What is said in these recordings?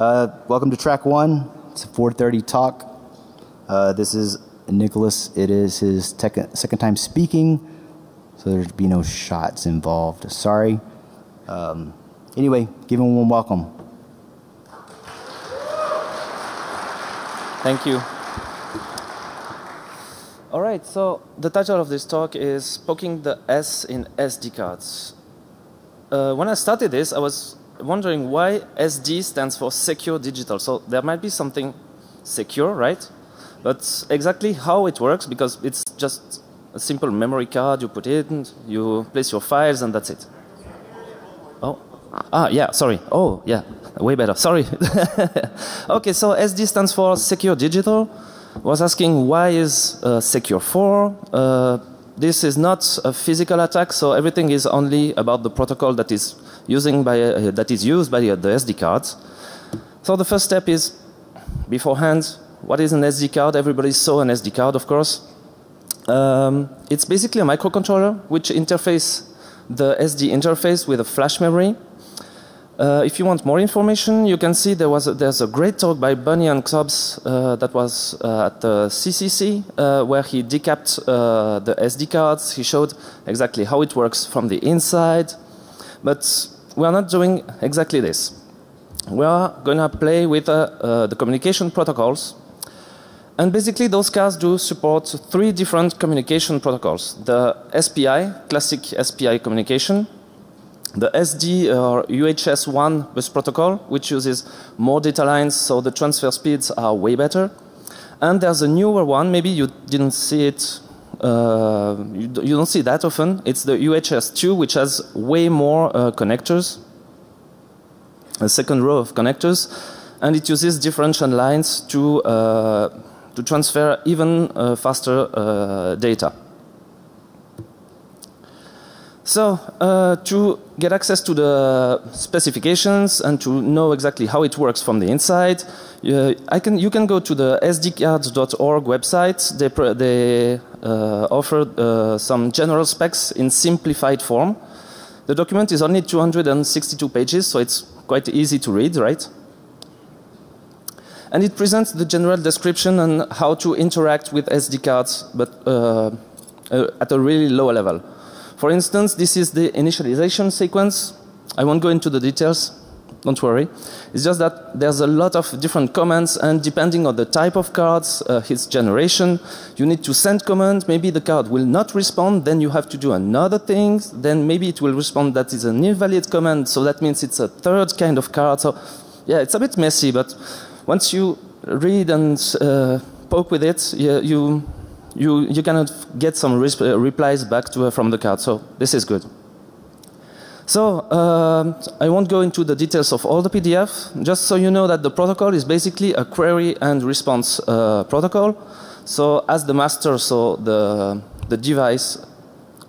Welcome to track one. It's a 4:30 talk. This is Nicholas. It is his second time speaking, so there'd be no shots involved. Sorry. Anyway, give him a warm welcome. Thank you. All right, so the title of this talk is Poking the S in SD cards. When I started this, I was wondering why SD stands for secure digital. So there might be something secure, right? But exactly how it works, because it's just a simple memory card. You put it in, you place your files, and that's it. Oh, yeah, sorry. Oh, yeah, way better. Sorry. Okay, so SD stands for secure digital. Was asking why is secure 4? This is not a physical attack, so everything is only about the protocol that is used by the SD cards. So the first step is beforehand. What is an SD card? Everybody saw an SD card, of course. It's basically a microcontroller which interfaces the SD interface with a flash memory. If you want more information, you can see there's a great talk by Bunny and Cobbs that was at the CCC where he decapped the SD cards. He showed exactly how it works from the inside. But we are not doing exactly this. We are going to play with the communication protocols. And basically, those cards do support 3 different communication protocols. The SPI, classic SPI communication. The SD or UHS1 bus protocol, which uses more data lines, so the transfer speeds are way better. And there's a newer one, maybe you didn't see it, you don't see that often. It's the UHS2, which has way more connectors, a second row of connectors, and it uses differential lines to transfer even faster data. So to get access to the specifications and to know exactly how it works from the inside, you can go to the sdcards.org website. They offer some general specs in simplified form. The document is only 262 pages, so it's quite easy to read, right? And it presents the general description on how to interact with SD cards, but at a really low level. For instance, this is the initialization sequence. I won't go into the details, don't worry. It's just that there's a lot of different commands, and depending on the type of cards, its generation, you need to send commands. Maybe the card will not respond, then you have to do another thing, then maybe it will respond that is an invalid command, so that means it's a third kind of card. So yeah, it's a bit messy, but once you read and poke with it, you cannot get some replies back to, from the card, so this is good. So I won't go into the details of all the PDF, just so you know that the protocol is basically a query and response protocol. So as the master, so the device,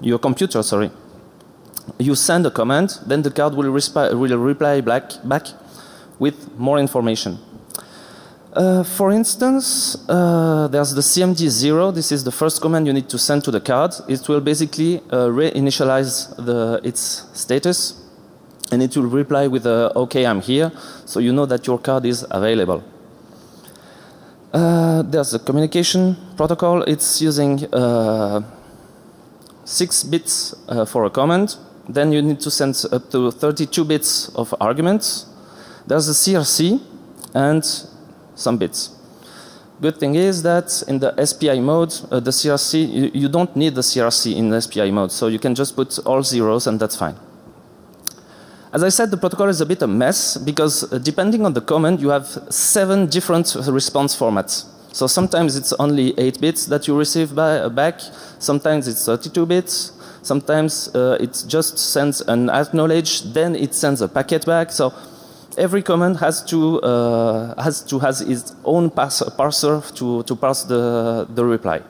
your computer, sorry, you send a command, then the card will reply back with more information. For instance, there's the CMD0. This is the first command you need to send to the card. It will basically reinitialize its status, and it will reply with OK, I'm here, so you know that your card is available. There's the communication protocol. It's using 6 bits for a command. Then you need to send up to 32 bits of arguments. There's the CRC, and some bits. Good thing is that in the SPI mode, the CRC, you don't need the CRC in the SPI mode, so you can just put all zeros and that's fine. As I said, the protocol is a bit a mess because depending on the command, you have 7 different response formats. So sometimes it's only 8 bits that you receive back, sometimes it's 32 bits, sometimes it just sends an acknowledge, then it sends a packet back. So every command has its own parser to parse the reply.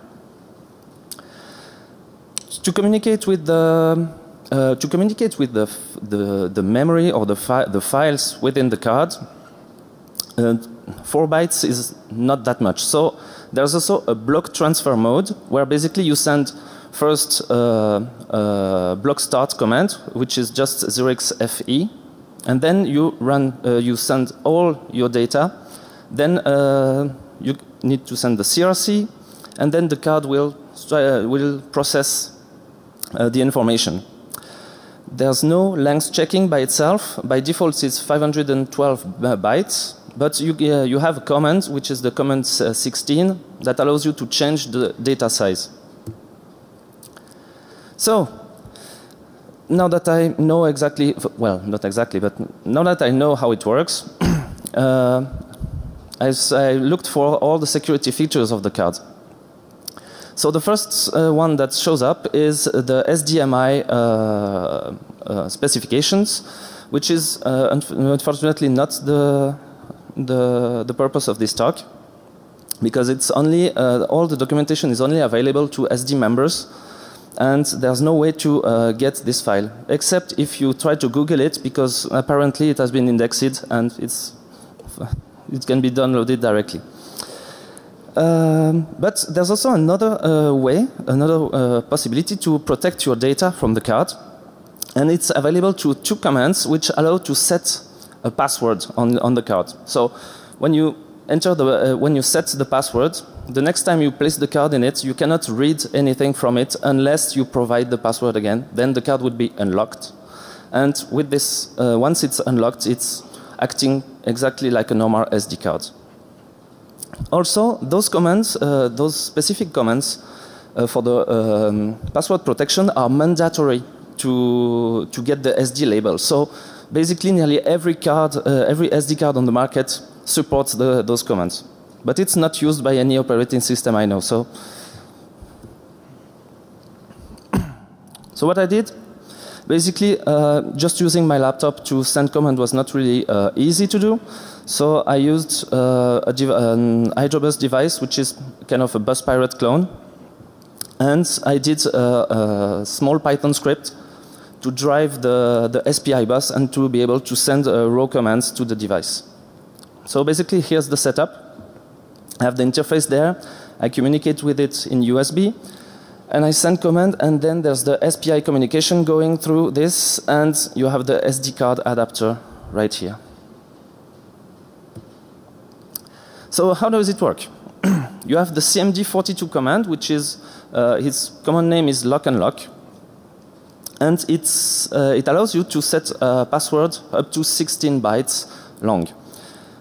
To communicate with the memory or the files within the card, 4 bytes is not that much. So there's also a block transfer mode where basically you send first block start command, which is just 0xFE. and then you run, you send all your data. Then you need to send the CRC, and then the card will process the information. There's no length checking by itself. By default, it's 512 bytes. But you have a comment, which is the comment 16, that allows you to change the data size. So, now that I know exactly, well, not exactly, but now that I know how it works, I looked for all the security features of the card. So the first one that shows up is the SDMI specifications, which is unfortunately not the purpose of this talk, because it's only all the documentation is only available to SD members, and there's no way to get this file except if you try to Google it, because apparently it has been indexed and it can be downloaded directly. But there's also another way, another possibility to protect your data from the card, and it's available to two commands which allow to set a password on the card. So when you enter the when you set the password, the next time you place the card in it, you cannot read anything from it unless you provide the password again. Then the card would be unlocked, and with this, once it's unlocked, it's acting exactly like a normal SD card. Also, those commands, those specific commands for the password protection are mandatory to get the SD label. So basically, nearly every card, every SD card on the market supports those commands. But it's not used by any operating system I know. So, what I did, basically, just using my laptop to send command was not really easy to do. So I used an HydraBus device, which is kind of a bus pirate clone. And I did a small Python script to drive the SPI bus and to be able to send raw commands to the device. So basically, here's the setup. I have the interface there. I communicate with it in USB. And I send command, and then there's the SPI communication going through this, and you have the SD card adapter right here. So how does it work? You have the CMD42 command, which is its common name is lock and lock, and it allows you to set a password up to 16 bytes long.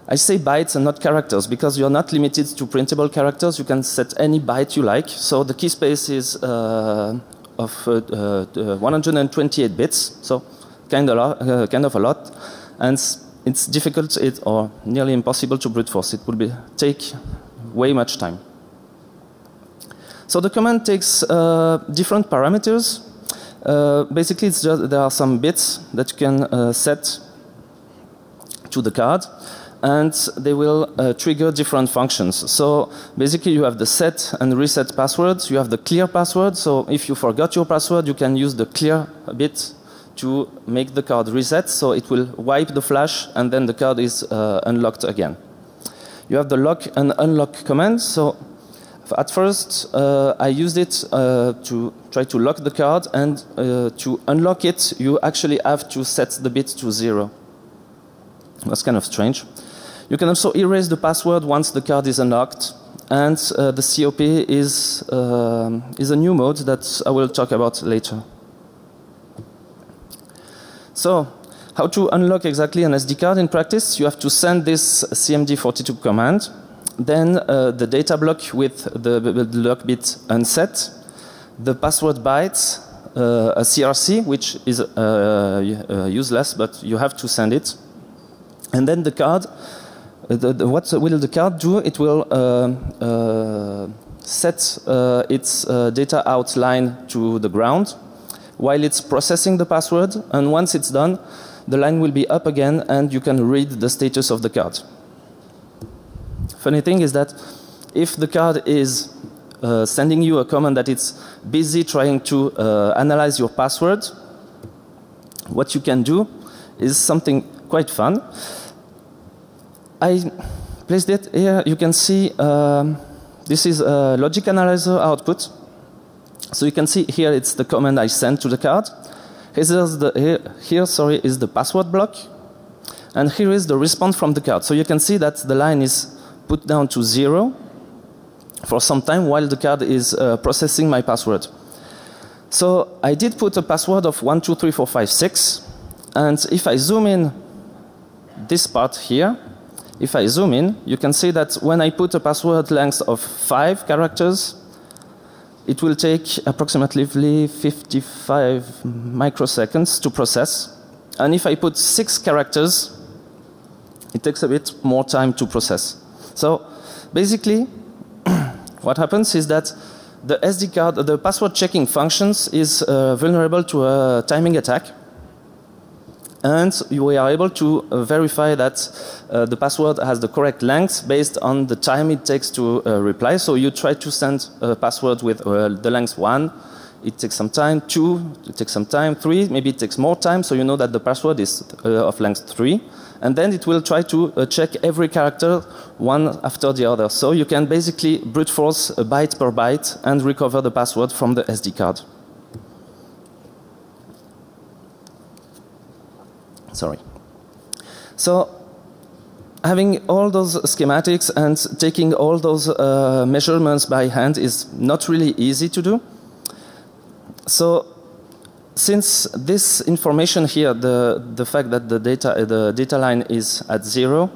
I say bytes and not characters because you are not limited to printable characters. You can set any byte you like. So the key space is of 128 bits, so kind of a lot, and it's difficult or nearly impossible to brute force. It would take way much time. So the command takes different parameters. Basically, it's just there are some bits that you can set to the card, and they will trigger different functions. So basically, you have the set and reset passwords. You have the clear password. So if you forgot your password, you can use the clear bit to make the card reset, so it will wipe the flash, and then the card is unlocked again. You have the lock and unlock command. So at first, I used it to try to lock the card, and to unlock it, you actually have to set the bit to 0. That's kind of strange. You can also erase the password once the card is unlocked, and the COP is a new mode that I will talk about later. So, how to unlock exactly an SD card in practice? You have to send this CMD42 command, then the data block with the lock bit unset, the password bytes, a CRC, which is useless, but you have to send it. And then the card, what will the card do? It will set its data outline to the ground while it's processing the password, and once it's done, the line will be up again, and you can read the status of the card. Funny thing is that if the card is sending you a command that it's busy trying to analyze your password, what you can do is something quite fun. I placed it here. You can see this is a logic analyzer output. So you can see here it's the command I sent to the card. Here is the password block, And here is the response from the card. So you can see that the line is put down to 0 for some time while the card is processing my password. So I did put a password of 123456, and if I zoom in this part here, if I zoom in, you can see that when I put a password length of 5 characters, it will take approximately 55 microseconds to process. And if I put 6 characters, it takes a bit more time to process. So basically, what happens is that the SD card, the password checking functions is vulnerable to a timing attack. And we are able to verify that the password has the correct length based on the time it takes to reply. So you try to send a password with the length 1, it takes some time, 2, it takes some time, 3, maybe it takes more time, so you know that the password is of length 3. And then it will try to check every character one after the other. So you can basically brute force a byte per byte and recover the password from the SD card. Sorry. So having all those schematics and taking all those measurements by hand is not really easy to do. So since this information here, the fact that the data line is at 0,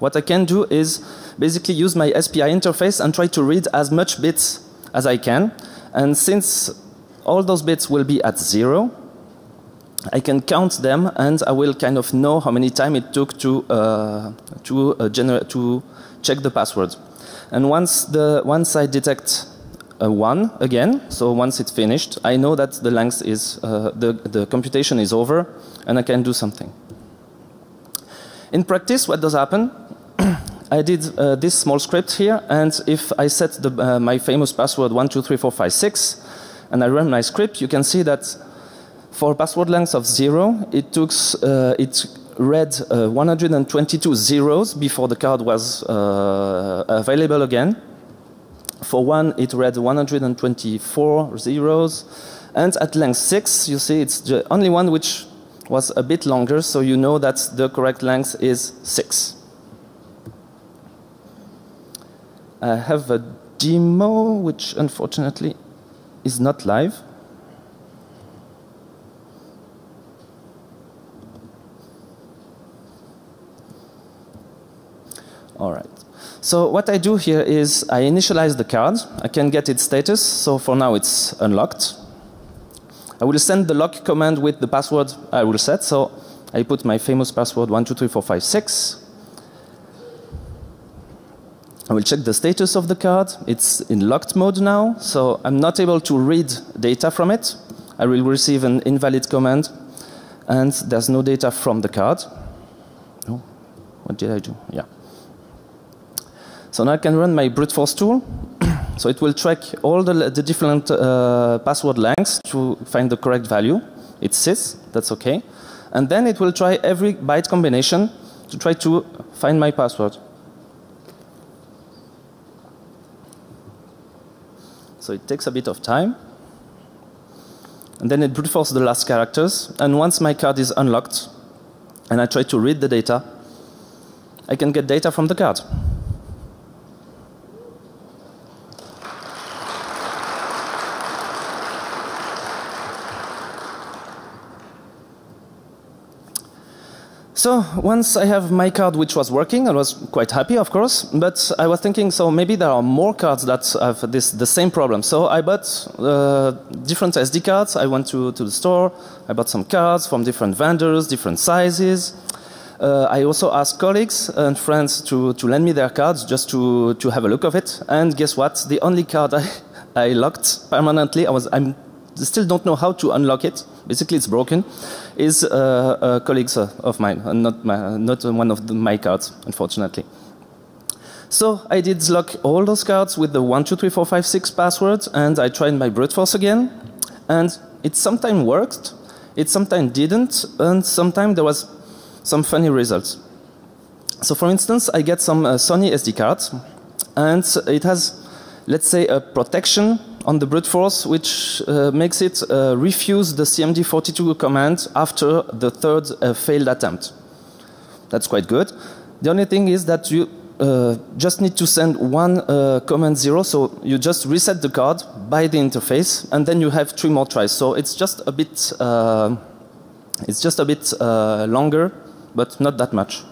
what I can do is basically use my SPI interface and try to read as much bits as I can. And since all those bits will be at 0, I can count them, and I will kind of know how many time it took to check the password. And once I detect a 1 again, so once it's finished, I know that the length is the computation is over, and I can do something. In practice, what does happen? I did this small script here, and if I set the, my famous password 123456, and I run my script, you can see that. For password length of 0, it read 122 zeros before the card was available again. For 1, it read 124 zeros. And at length 6, you see it's the only one which was a bit longer, so you know that the correct length is 6. I have a demo which unfortunately is not live. All right. So what I do here is I initialize the card. I can get its status. So for now it's unlocked. I will send the lock command with the password I will set. So I put my famous password 123456. I will check the status of the card. It's in locked mode now. So I'm not able to read data from it. I will receive an invalid command. And there's no data from the card. No. What did I do? Yeah. So now I can run my brute force tool. So it will track all the different password lengths to find the correct value. It's sys, that's okay. And then it will try every byte combination to try to find my password. So it takes a bit of time. And then it brute forces the last characters. And once my card is unlocked and I try to read the data, I can get data from the card. So once I have my card which was working, I was quite happy, of course, but I was thinking, so maybe there are more cards that have the same problem. So I bought different SD cards. I went to the store. I bought some cards from different vendors, different sizes. I also asked colleagues and friends to lend me their cards just to have a look of it. And guess what? The only card I locked permanently, I still don't know how to unlock it. Basically, it's broken. Is colleagues of mine, not one of my cards, unfortunately. So I did lock all those cards with the 123456 password, and I tried my brute force again. And it sometimes worked, it sometimes didn't, and sometimes there was some funny results. So, for instance, I get some Sony SD cards, and it has, let's say, a protection on the brute force, which makes it refuse the CMD42 command after the third failed attempt. That's quite good. The only thing is that you just need to send one command 0, so you just reset the card by the interface, and then you have 3 more tries. So it's just a bit longer, but not that much.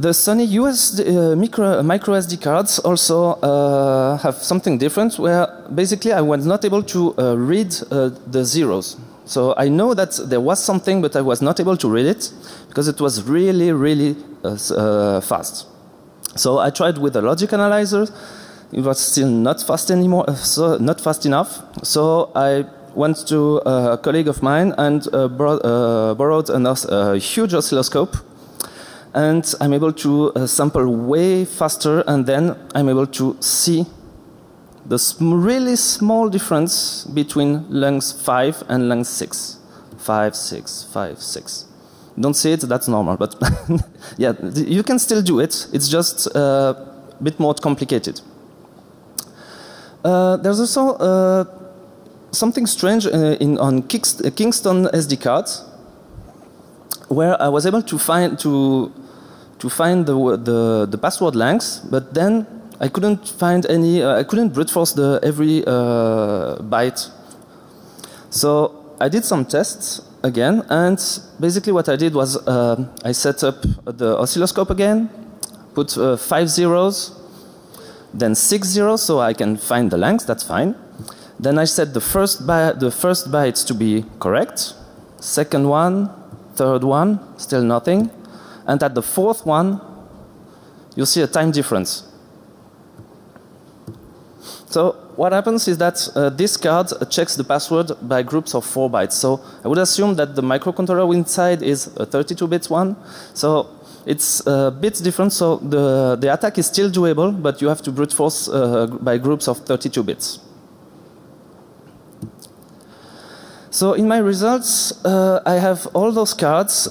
The Sony USD, micro SD cards also have something different, where basically I was not able to read the zeros. So I know that there was something, but I was not able to read it because it was really, really fast. So I tried with a logic analyzer. It was still not fast anymore, so not fast enough. So I went to a colleague of mine and borrowed a huge oscilloscope. And I'm able to sample way faster, and then I'm able to see the really small difference between length 5 and length 6. 5, 6, 5, 6. Don't see it, that's normal, but yeah, you can still do it. It's just a bit more complicated. There's also something strange on Kingston SD cards, where I was able to find the password lengths, but then I couldn't find any. I couldn't brute force every byte. So I did some tests again, and basically what I did was I set up the oscilloscope again, put 5 zeros, then 6 zeros, so I can find the length. That's fine. Then I set the first bytes to be correct. Second one. Third one, still nothing. And at the fourth one, you see a time difference. So what happens is that this card checks the password by groups of 4 bytes. So I would assume that the microcontroller inside is a 32-bit one. So it's a bit different. So the attack is still doable, but you have to brute force by groups of 32 bits. So in my results, I have all those cards.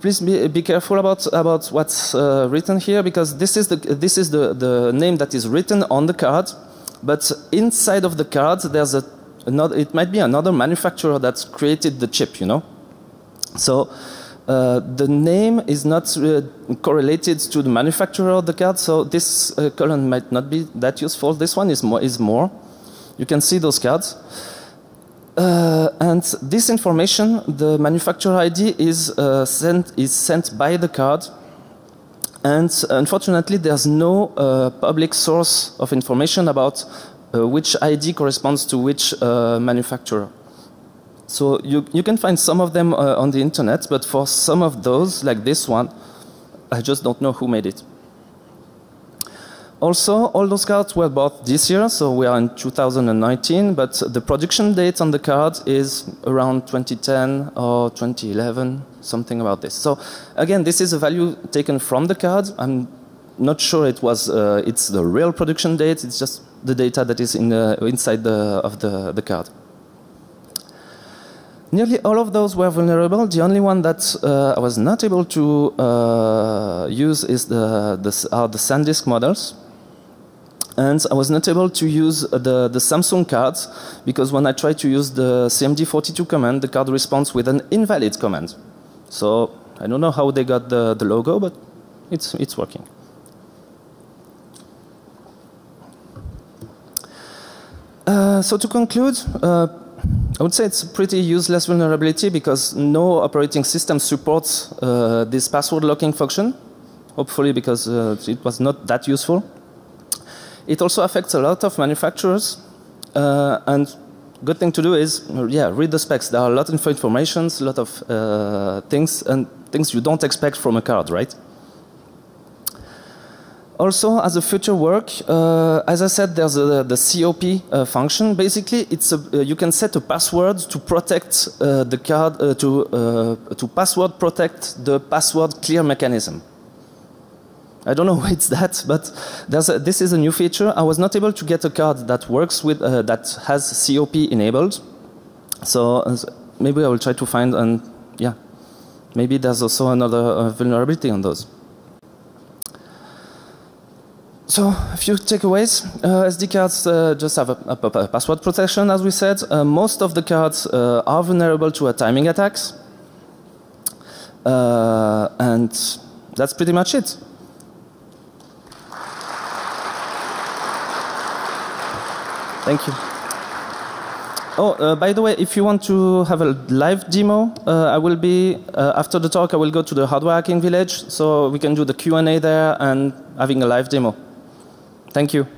Please be careful about what's written here, because this is the name that is written on the card. But inside of the card, there's another. It might be another manufacturer that's created the chip, you know. So the name is not correlated to the manufacturer of the card. So this column might not be that useful. This one is more. You can see those cards. And this information, the manufacturer ID, is sent by the card. And unfortunately, there's no public source of information about which ID corresponds to which manufacturer. So you can find some of them on the internet, but for some of those, like this one, I just don't know who made it. Also, all those cards were bought this year, so we are in 2019, but the production date on the card is around 2010 or 2011, something about this. So again, this is a value taken from the card. I'm not sure it's the real production date, it's just the data that is inside the card. Nearly all of those were vulnerable. The only one that I was not able to use is the SanDisk models. And I was not able to use the Samsung cards, because when I tried to use the CMD42 command, the card responds with an invalid command. So I don't know how they got the logo, but it's working. So to conclude, I would say it's a pretty useless vulnerability, because no operating system supports this password locking function, hopefully because it was not that useful. It also affects a lot of manufacturers, and good thing to do is, yeah, read the specs. There are a lot of information, a lot of things, and things you don't expect from a card, right? Also, as a future work, as I said, there's the COP function. Basically, you can set a password to protect the card, to password protect the password clear mechanism. I don't know why it's that, but this is a new feature. I was not able to get a card that works with that has COP enabled. So maybe I will try to find, and yeah, maybe there's also another vulnerability on those. So a few takeaways. SD cards just have a password protection, as we said. Most of the cards are vulnerable to timing attacks. And that's pretty much it. Thank you. Oh, by the way, if you want to have a live demo, I will be, after the talk, I will go to the Hardware Hacking Village, so we can do the Q&A there and having a live demo. Thank you.